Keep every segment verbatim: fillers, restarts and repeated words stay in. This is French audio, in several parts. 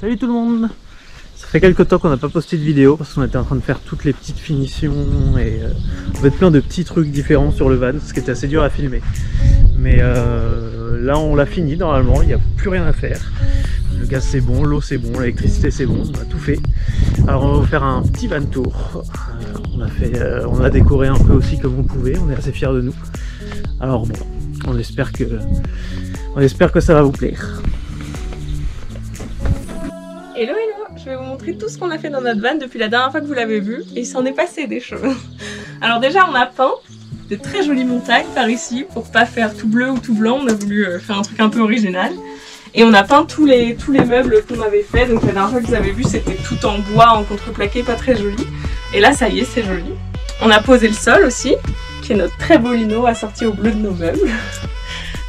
Salut tout le monde. Ça fait quelques temps qu'on n'a pas posté de vidéo parce qu'on était en train de faire toutes les petites finitions et euh, on fait plein de petits trucs différents sur le van, ce qui était assez dur à filmer. Mais euh, là on l'a fini normalement, il n'y a plus rien à faire. Le gaz c'est bon, l'eau c'est bon, l'électricité c'est bon, on a tout fait. Alors on va vous faire un petit van tour. Euh, on, a fait, euh, on a décoré un peu aussi comme on pouvait, on est assez fiers de nous. Alors bon, on espère que, on espère que ça va vous plaire. Hello, hello! Je vais vous montrer tout ce qu'on a fait dans notre van depuis la dernière fois que vous l'avez vu, et il s'en est passé des choses. Alors déjà, on a peint de très jolies montagnes par ici, pour pas faire tout bleu ou tout blanc, on a voulu faire un truc un peu original. Et on a peint tous les, tous les meubles qu'on avait fait, donc la dernière fois que vous avez vu, c'était tout en bois, en contreplaqué, pas très joli. Et là, ça y est, c'est joli. On a posé le sol aussi, qui est notre très beau lino assorti au bleu de nos meubles.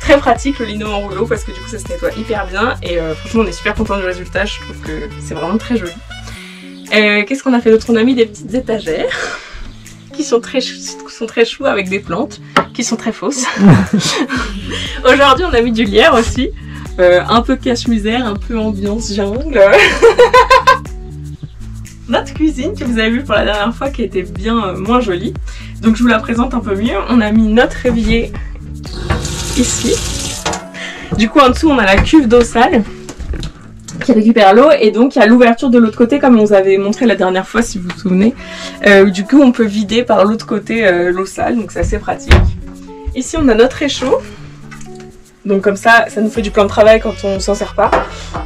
Très pratique le lino en rouleau parce que du coup ça se nettoie hyper bien et euh, franchement on est super content du résultat, je trouve que c'est vraiment très joli. Euh, Qu'est-ce qu'on a fait d'autre? On a mis des petites étagères qui sont très, sont très choues avec des plantes qui sont très fausses. Aujourd'hui on a mis du lierre aussi, euh, un peu cache-misère, un peu ambiance jungle. Notre cuisine que vous avez vue pour la dernière fois qui était bien euh, moins jolie, donc je vous la présente un peu mieux. On a mis notre réveillé ici. Du coup en dessous on a la cuve d'eau sale qui récupère l'eau et donc il y a l'ouverture de l'autre côté comme on vous avait montré la dernière fois si vous vous souvenez. Euh, du coup on peut vider par l'autre côté euh, l'eau sale, donc c'est assez pratique. Ici on a notre réchaud, donc comme ça, ça nous fait du plan de travail quand on s'en sert pas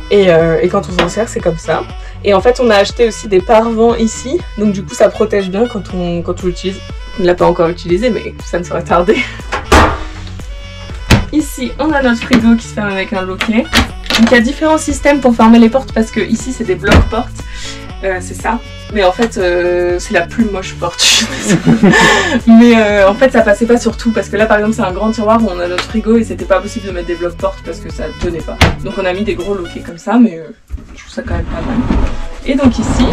et, euh, et quand on s'en sert c'est comme ça. Et en fait on a acheté aussi des pare-vents ici, donc du coup ça protège bien quand on, quand on l'utilise. On ne l'a pas encore utilisé mais ça ne saurait tarder. Ici, on a notre frigo qui se ferme avec un loquet. Donc il y a différents systèmes pour fermer les portes parce que ici c'est des blocs portes, euh, c'est ça. Mais en fait, euh, c'est la plus moche porte. Mais euh, en fait, ça passait pas sur tout parce que là, par exemple, c'est un grand tiroir où on a notre frigo et c'était pas possible de mettre des blocs portes parce que ça tenait pas. Donc on a mis des gros loquets comme ça, mais euh, je trouve ça quand même pas mal. Et donc ici,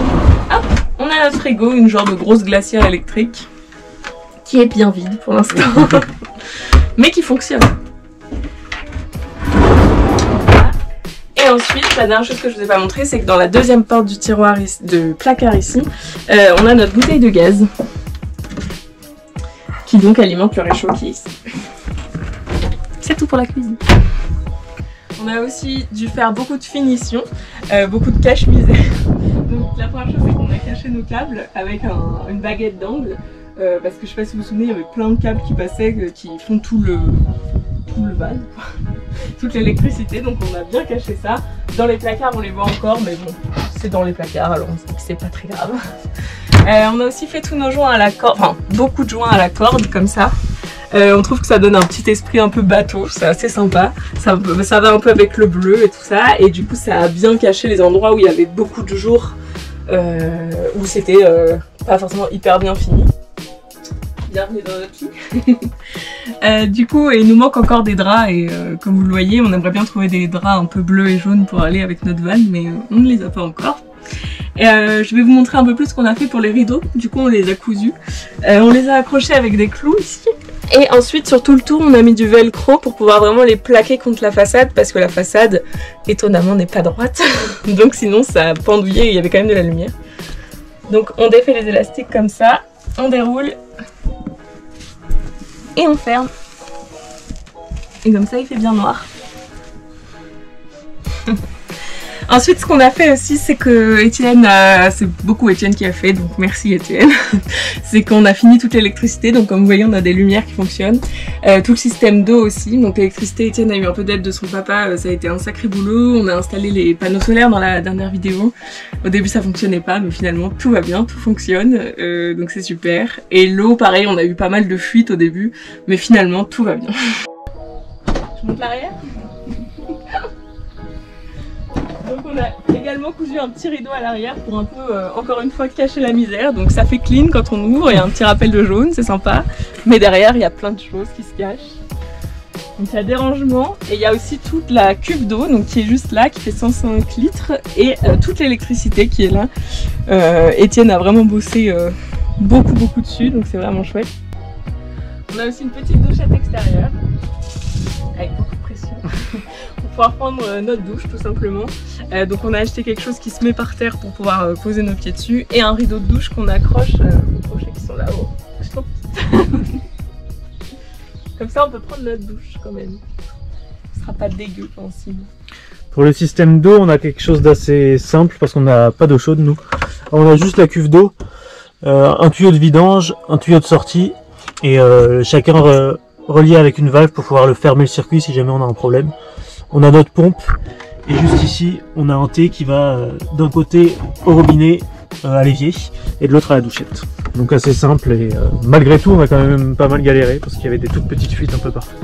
hop, on a notre frigo, une genre de grosse glacière électrique qui est bien vide pour l'instant, mais qui fonctionne. Et ensuite, la dernière chose que je vous ai pas montré, c'est que dans la deuxième porte du tiroir de placard ici, euh, on a notre bouteille de gaz qui donc alimente le réchaud qui est ici. C'est tout pour la cuisine. On a aussi dû faire beaucoup de finitions, euh, beaucoup de cache-misère. Donc la première chose, c'est qu'on a caché nos câbles avec un, une baguette d'angle euh, parce que je sais pas si vous vous souvenez, il y avait plein de câbles qui passaient, qui font tout le... tout le van, toute l'électricité, donc on a bien caché ça. Dans les placards on les voit encore, mais bon, c'est dans les placards, alors c'est pas très grave. Euh, on a aussi fait tous nos joints à la corde, enfin beaucoup de joints à la corde comme ça. Euh, on trouve que ça donne un petit esprit un peu bateau, c'est assez sympa, ça, ça va un peu avec le bleu et tout ça, et du coup ça a bien caché les endroits où il y avait beaucoup de jours euh, où c'était euh, pas forcément hyper bien fini. Bienvenue dans notre lit. euh, du coup, et il nous manque encore des draps et euh, comme vous le voyez, on aimerait bien trouver des draps un peu bleus et jaunes pour aller avec notre van, mais euh, on ne les a pas encore. Et, euh, je vais vous montrer un peu plus ce qu'on a fait pour les rideaux. Du coup, on les a cousus, euh, on les a accrochés avec des clous ici. Et ensuite, sur tout le tour, on a mis du velcro pour pouvoir vraiment les plaquer contre la façade parce que la façade, étonnamment, n'est pas droite. Donc sinon, ça pendouillait et il y avait quand même de la lumière. Donc on défait les élastiques comme ça, on déroule. Et on ferme. Et comme ça, il fait bien noir. Ensuite, ce qu'on a fait aussi, c'est que Etienne, c'est beaucoup Etienne qui a fait, donc merci Etienne. C'est qu'on a fini toute l'électricité, donc comme vous voyez, on a des lumières qui fonctionnent. Euh, tout le système d'eau aussi, donc l'électricité, Etienne a eu un peu d'aide de son papa, ça a été un sacré boulot. On a installé les panneaux solaires dans la dernière vidéo. Au début, ça fonctionnait pas, mais finalement, tout va bien, tout fonctionne, euh, donc c'est super. Et l'eau, pareil, on a eu pas mal de fuites au début, mais finalement, tout va bien. Je monte l'arrière. Donc on a également cousu un petit rideau à l'arrière pour un peu, euh, encore une fois, cacher la misère. Donc ça fait clean quand on ouvre, il y a un petit rappel de jaune, c'est sympa. Mais derrière, il y a plein de choses qui se cachent. Donc il y a des rangements et il y a aussi toute la cuve d'eau donc qui est juste là, qui fait cent cinq litres. Et euh, toute l'électricité qui est là. Euh, Etienne a vraiment bossé euh, beaucoup, beaucoup dessus, donc c'est vraiment chouette. On a aussi une petite douchette extérieure avec beaucoup de pression. pouvoir prendre notre douche tout simplement. Euh, donc on a acheté quelque chose qui se met par terre pour pouvoir euh, poser nos pieds dessus et un rideau de douche qu'on accroche euh, aux crochets qui sont là-haut. Comme ça on peut prendre notre douche quand même. Ce sera pas dégueu pensez. Pour le système d'eau on a quelque chose d'assez simple parce qu'on n'a pas d'eau chaude nous. On a juste la cuve d'eau, euh, un tuyau de vidange, un tuyau de sortie et euh, chacun re relié avec une valve pour pouvoir le fermer le circuit si jamais on a un problème. On a notre pompe et juste ici on a un thé qui va euh, d'un côté au robinet euh, à l'évier et de l'autre à la douchette. Donc assez simple et euh, malgré tout on a quand même pas mal galéré parce qu'il y avait des toutes petites fuites un peu partout.